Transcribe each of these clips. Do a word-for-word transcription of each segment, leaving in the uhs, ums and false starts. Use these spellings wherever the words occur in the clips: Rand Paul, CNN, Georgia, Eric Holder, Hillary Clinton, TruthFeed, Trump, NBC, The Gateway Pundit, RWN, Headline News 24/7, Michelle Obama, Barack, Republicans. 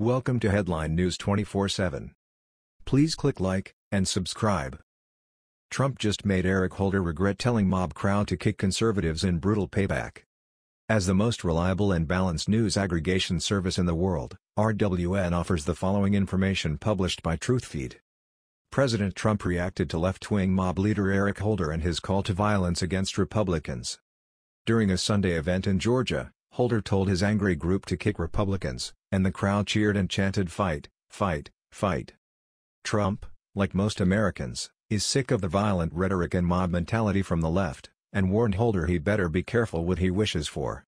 Welcome to Headline News twenty-four seven. Please click like and subscribe. Trump just made Eric Holder regret telling mob crowd to kick conservatives in brutal payback. As the most reliable and balanced news aggregation service in the world, R W N offers the following information published by TruthFeed. President Trump reacted to left-wing mob leader Eric Holder and his call to violence against Republicans. During a Sunday event in Georgia, Holder told his angry group to kick Republicans, and the crowd cheered and chanted "Fight, fight, fight." Trump, like most Americans, is sick of the violent rhetoric and mob mentality from the left, and warned Holder he better be careful what he wishes for.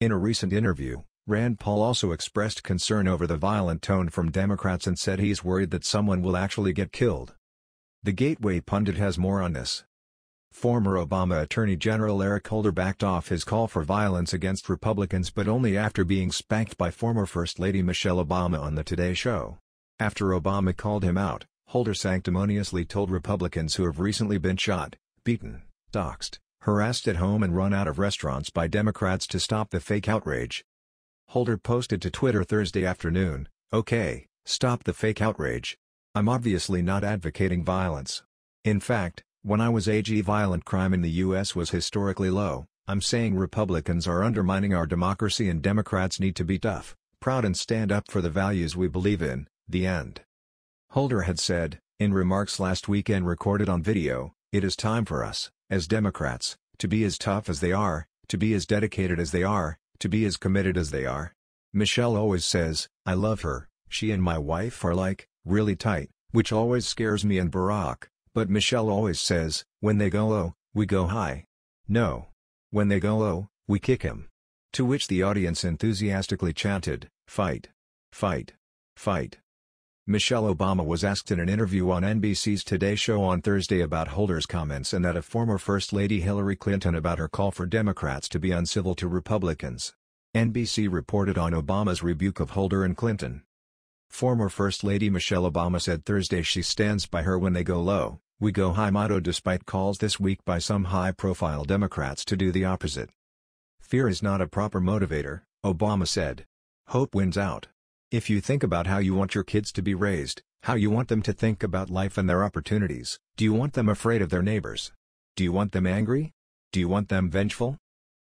In a recent interview, Rand Paul also expressed concern over the violent tone from Democrats and said he's worried that someone will actually get killed. The Gateway Pundit has more on this. Former Obama Attorney General Eric Holder backed off his call for violence against Republicans, but only after being spanked by former First Lady Michelle Obama on the Today Show. After Obama called him out, Holder sanctimoniously told Republicans who have recently been shot, beaten, doxxed, harassed at home and run out of restaurants by Democrats to stop the fake outrage. Holder posted to Twitter Thursday afternoon, "Okay, stop the fake outrage. I'm obviously not advocating violence. In fact, when I was A G, violent crime in the U S was historically low. I'm saying Republicans are undermining our democracy and Democrats need to be tough, proud and stand up for the values we believe in, the end." Holder had said, in remarks last weekend recorded on video, "It is time for us, as Democrats, to be as tough as they are, to be as dedicated as they are, to be as committed as they are. Michelle always says, I love her, she and my wife are like, really tight, which always scares me and Barack. But Michelle always says, when they go low, we go high. No. When they go low, we kick him." To which the audience enthusiastically chanted, "Fight! Fight! Fight!" Michelle Obama was asked in an interview on N B C's Today Show on Thursday about Holder's comments and that of former First Lady Hillary Clinton about her call for Democrats to be uncivil to Republicans. N B C reported on Obama's rebuke of Holder and Clinton. Former First Lady Michelle Obama said Thursday she stands by her "when they go low, we go high" motto despite calls this week by some high-profile Democrats to do the opposite. "Fear is not a proper motivator," Obama said. "Hope wins out. If you think about how you want your kids to be raised, how you want them to think about life and their opportunities, do you want them afraid of their neighbors? Do you want them angry? Do you want them vengeful?"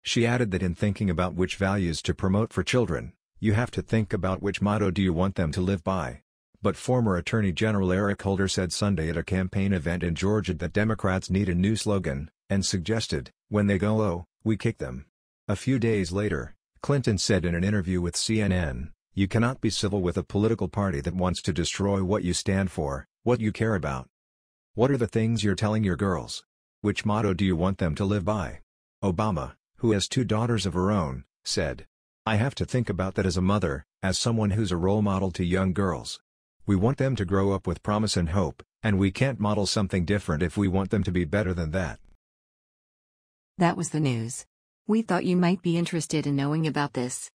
She added that in thinking about which values to promote for children, you have to think about which motto do you want them to live by. But former Attorney General Eric Holder said Sunday at a campaign event in Georgia that Democrats need a new slogan, and suggested, "When they go low, we kick them." A few days later, Clinton said in an interview with C N N, "You cannot be civil with a political party that wants to destroy what you stand for, what you care about. What are the things you're telling your girls? Which motto do you want them to live by?" Obama, who has two daughters of her own, said, "I have to think about that as a mother, as someone who's a role model to young girls. We want them to grow up with promise and hope, and we can't model something different if we want them to be better than that." That was the news. We thought you might be interested in knowing about this.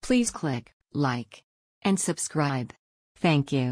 Please click like and subscribe. Thank you.